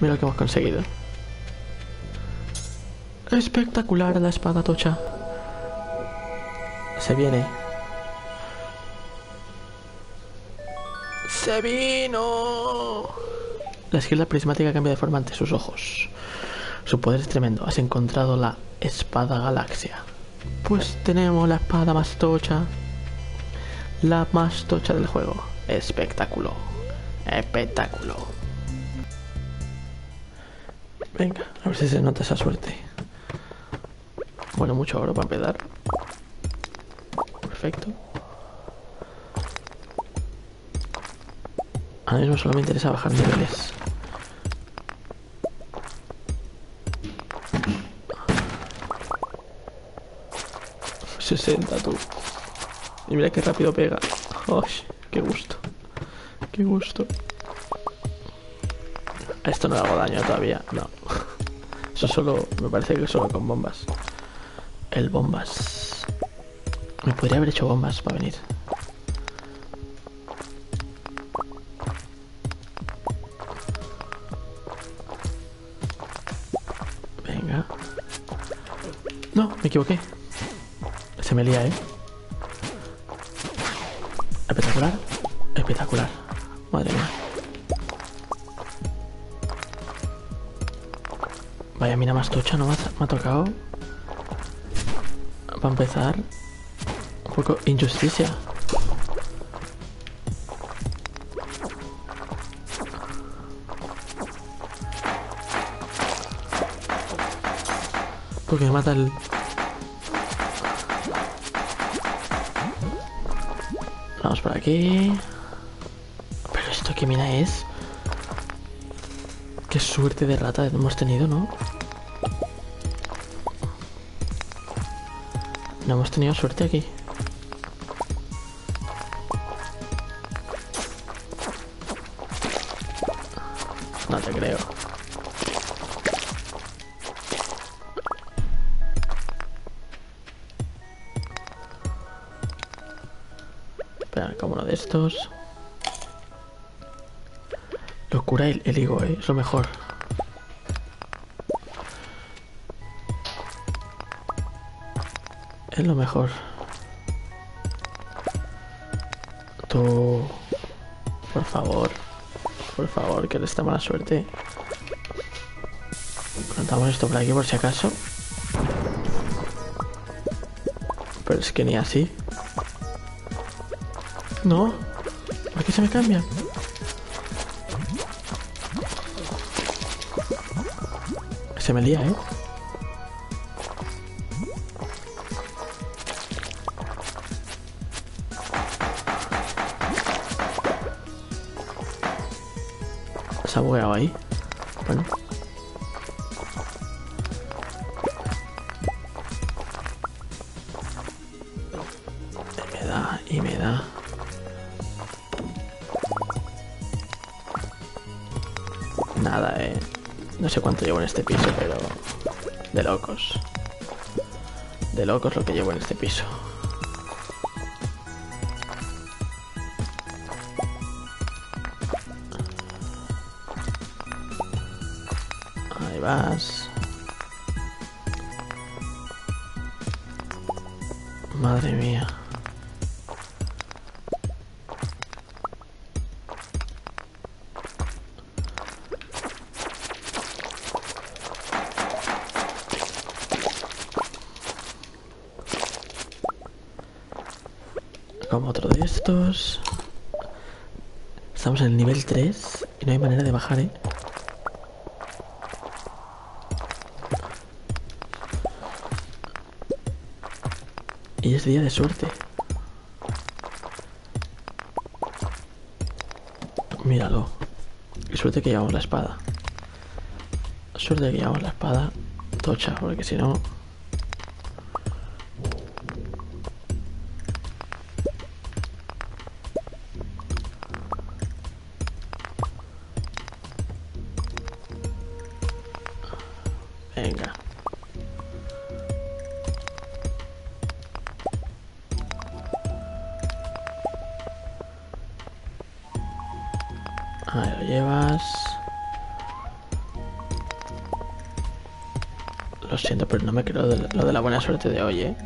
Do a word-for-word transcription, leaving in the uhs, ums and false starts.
Mira lo que hemos conseguido. Espectacular la espada tocha. Se viene. ¡Se vino! La esquirla prismática cambia de forma ante sus ojos. Su poder es tremendo. Has encontrado la Espada Galaxia. Pues tenemos la espada más tocha. La más tocha del juego. Espectáculo. Espectáculo. Venga, a ver si se nota esa suerte. Bueno, mucho oro para empezar. Perfecto. Ahora mismo solo me interesa bajar niveles. sesenta, tú. Y mira qué rápido pega. ¡Ay, qué gusto! ¡Qué gusto! A esto no le hago daño todavía. No. Eso solo... Me parece que solo con bombas. El bombas. Me podría haber hecho bombas para venir. Venga. No, me equivoqué. Se me lía, ¿eh? Espectacular. Espectacular. Madre mía. Vaya mina más tocha, ¿no? Me ha tocado. Para empezar. Un poco injusticia. Porque me mata el... Vamos por aquí. Pero esto, ¿qué mina es? Qué suerte de rata hemos tenido, ¿no? No hemos tenido suerte aquí. No te creo. Como uno de estos. Locura el, el higo, ¿eh? Es lo mejor. Es lo mejor. Tú. Por favor. Por favor, que le está mala suerte. Plantamos esto por aquí por si acaso. Pero es que ni así. No, ¿por qué se me cambian? Se me lía, ¿eh? Se ha bugueado ahí. Bueno. Y me da, y me da. Nada, eh. No sé cuánto llevo en este piso, pero... De locos. De locos lo que llevo en este piso. Ahí vas. Madre mía. Como otro de estos. Estamos en el nivel tres y no hay manera de bajar, ¿eh? Y es día de suerte. Míralo. Y suerte que llevamos la espada. Suerte que llevamos la espada tocha, porque si no... Venga. Ahí lo llevas. Lo siento, pero no me creo lo de la buena suerte de hoy, ¿eh?